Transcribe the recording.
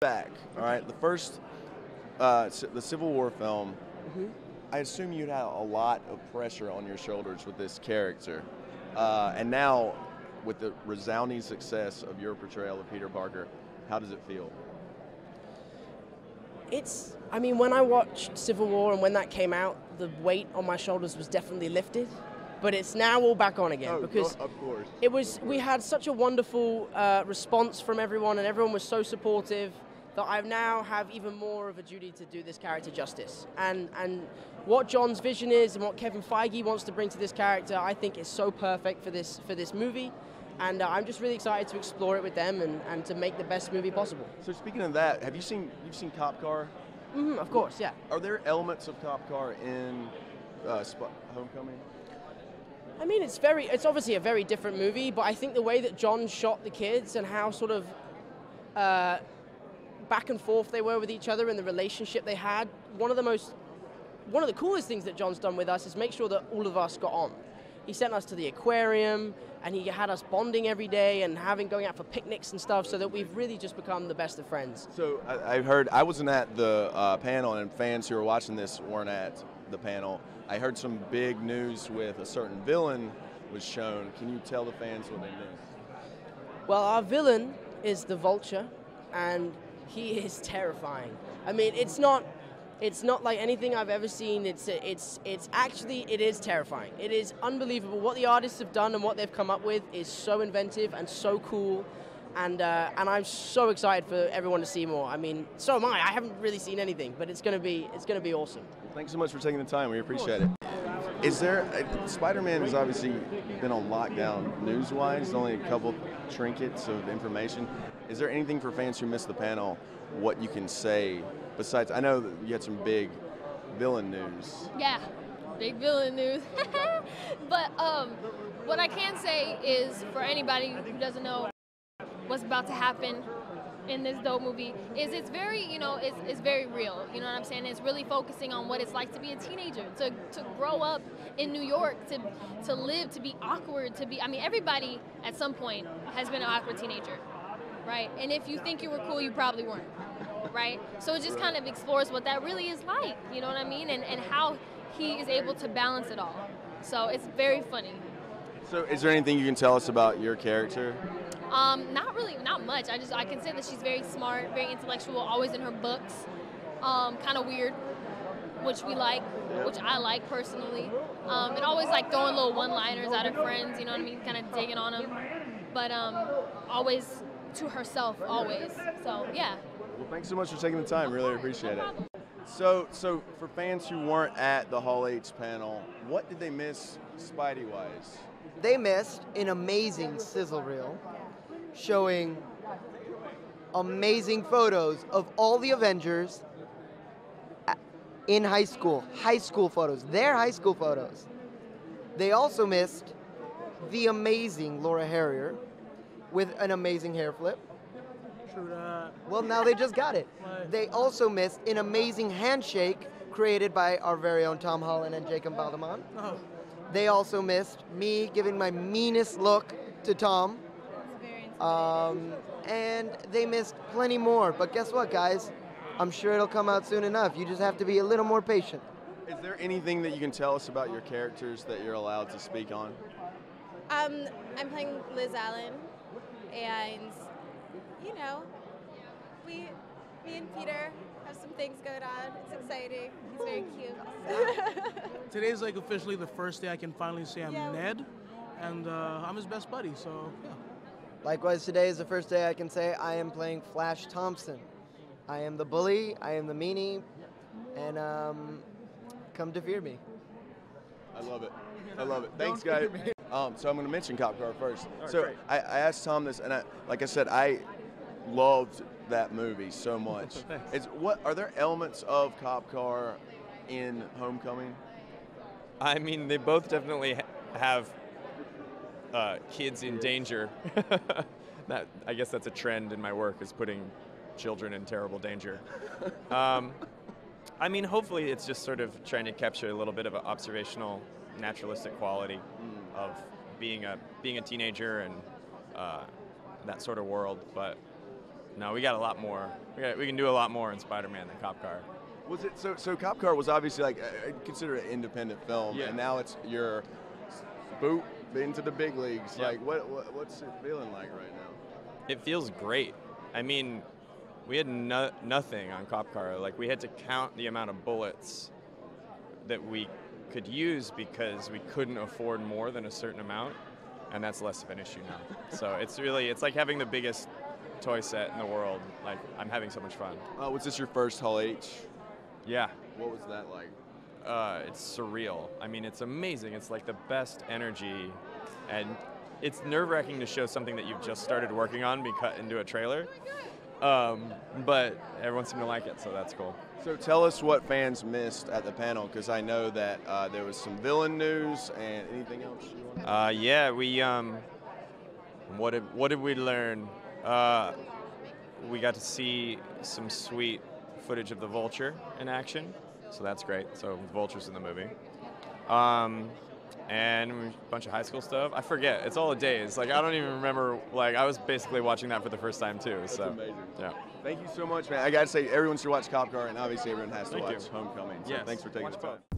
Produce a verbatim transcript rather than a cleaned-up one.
back, all right, the first, uh, the Civil War film, mm-hmm. I assume you'd have a lot of pressure on your shoulders with this character. Uh, and now, with the resounding success of your portrayal of Peter Parker, how does it feel? It's, I mean, when I watched Civil War and when that came out, the weight on my shoulders was definitely lifted. But it's now all back on again, oh, because of course. It was, of course. We had such a wonderful uh, response from everyone, and everyone was so supportive that I now have even more of a duty to do this character justice. And, and what John's vision is and what Kevin Feige wants to bring to this character, I think is so perfect for this, for this movie. And uh, I'm just really excited to explore it with them and, and to make the best movie possible. So speaking of that, have you seen, you've seen Cop Car? Mm-hmm, of course, yeah. Are there elements of Cop Car in uh, Homecoming? I mean, it's very, it's obviously a very different movie, but I think the way that John shot the kids and how sort of uh, back and forth they were with each other and the relationship they had, one of the most, one of the coolest things that John's done with us is make sure that all of us got on. He sent us to the aquarium, and he had us bonding every day and having, going out for picnics and stuff, so that we've really just become the best of friends. So I, I heard, I wasn't at the uh, panel, and fans who are watching this weren't at the panel. I heard some big news with a certain villain was shown. Can you tell the fans what they missed? Well, our villain is the Vulture, and he is terrifying. I mean, it's not, it's not like anything I've ever seen. It's, it's, it's actually, it is terrifying. It is unbelievable. What the artists have done and what they've come up with is so inventive and so cool. And, uh, and I'm so excited for everyone to see more. I mean, so am I. I haven't really seen anything, but it's going to be, it's going to be awesome. Well, thanks so much for taking the time. We appreciate it. Is there, uh, Spider-Man has obviously been on lockdown news-wise, only a couple trinkets of information. Is there anything for fans who missed the panel, what you can say? Besides, I know you had some big villain news. Yeah, big villain news. But um, what I can say is, for anybody who doesn't know what's about to happen in this dope movie, is it's very, you know, it's, it's very real. You know what I'm saying? It's really focusing on what it's like to be a teenager, to, to grow up in New York, to, to live, to be awkward, to be, I mean, everybody at some point has been an awkward teenager, right? And if you think you were cool, you probably weren't. Right? So it just kind of explores what that really is like, you know what I mean? And, and how he is able to balance it all. So it's very funny. So is there anything you can tell us about your character? Um, not really, not much. I just, I can say that she's very smart, very intellectual, always in her books, um, kind of weird, which we like, which I like personally. Um, and always like throwing little one-liners at her friends, you know what I mean? Kind of digging on them. But um, always to herself, always. So, yeah. Well, thanks so much for taking the time. Really appreciate it. So, so for fans who weren't at the Hall H panel, what did they miss Spidey-wise? They missed an amazing sizzle reel showing amazing photos of all the Avengers in high school. High school photos. Their high school photos. They also missed the amazing Laura Harrier with an amazing hair flip. Well, now they just got it. They also missed an amazing handshake created by our very own Tom Holland and Jacob Baldeman. Oh. They also missed me giving my meanest look to Tom. Um, and they missed plenty more. But guess what, guys? I'm sure it'll come out soon enough. You just have to be a little more patient. Is there anything that you can tell us about your characters that you're allowed to speak on? Um, I'm playing Liz Allen, and you know, we, me and Peter have some things going on. It's exciting. He's very cute. Today's like officially the first day I can finally say I'm yeah. Ned, and uh, I'm his best buddy, so yeah. Likewise, today is the first day I can say I am playing Flash Thompson. I am the bully, I am the meanie, and um, come to fear me. I love it. I love it. Thanks, guys. Um, so I'm going to mention Cop Car first. Right, so I, I asked Tom this, and I, like I said, I loved that movie so much. It's, what are there elements of Cop Car in Homecoming? I mean, they both definitely ha have uh, kids in danger. That, I guess that's a trend in my work, is putting children in terrible danger. um, I mean, hopefully it's just sort of trying to capture a little bit of an observational, naturalistic quality mm. of being a being a teenager and uh, that sort of world, but no, we got a lot more. We, got, we can do a lot more in Spider-Man than Cop Car. Was it so? So Cop Car was obviously like uh, considered an independent film, yeah. and now it's your boot into the big leagues. Yep. Like, what, what what's it feeling like right now? It feels great. I mean, we had no, nothing on Cop Car. Like, we had to count the amount of bullets that we could use because we couldn't afford more than a certain amount, and that's less of an issue now. So it's really, it's like having the biggest toy set in the world. Like, I'm having so much fun. Oh, was this your first Hall H? Yeah. What was that like? Uh, it's surreal. I mean, it's amazing. It's like the best energy, and it's nerve-wracking to show something that you've just started working on be cut into a trailer. Um, but everyone seemed to like it, so that's cool. So tell us what fans missed at the panel, because I know that uh, there was some villain news and anything else you want to uh, yeah, we, um, what did, what did we learn? Uh, we got to see some sweet footage of the Vulture in action, so that's great. So Vulture's in the movie. Um, and a bunch of high school stuff. I forget, it's all a daze. Like, I don't even remember, like, I was basically watching that for the first time too, so. That's amazing. Yeah. Thank you so much, man. I gotta say, everyone should watch Cop Car, and obviously everyone has to Thank watch you. Homecoming, so yes. Thanks for taking watch the time.